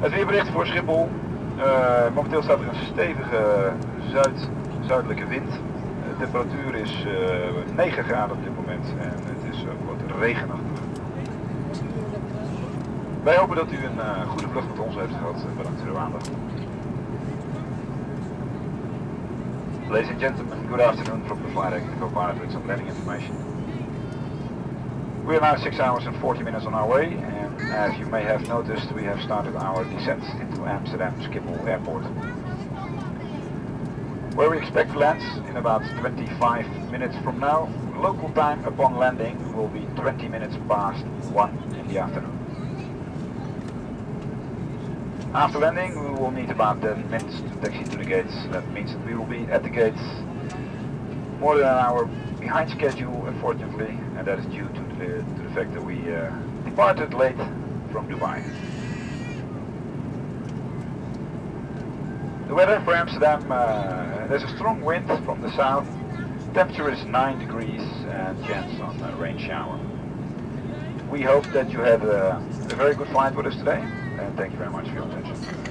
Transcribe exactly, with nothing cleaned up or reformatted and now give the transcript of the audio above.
Het weerbericht voor Schiphol. Uh, momenteel staat er een stevige zuid, zuidelijke wind. De temperatuur is uh, negen graden op dit moment en het is ook wat regenachtig. Wij hopen dat u een uh, goede vlucht met ons heeft gehad. Bedankt voor uw aandacht. Ladies and gentlemen, good afternoon from the flight deck. Go pilot with some landing information. We are now six hours and forty minutes on our way, and as you may have noticed, we have started our descent into Amsterdam Schiphol Airport, where we expect to land in about twenty-five minutes from now. Local time upon landing will be twenty minutes past one in the afternoon. After landing, we will need about ten minutes to taxi to the gates. That means that we will be at the gates more than an hour behind schedule, unfortunately, and that is due to the, to the fact that we uh, departed late from Dubai. The weather for Amsterdam, uh, there's a strong wind from the south, temperature is nine degrees and chance on a rain shower. We hope that you had a, a very good flight with us today, and thank you very much for your attention.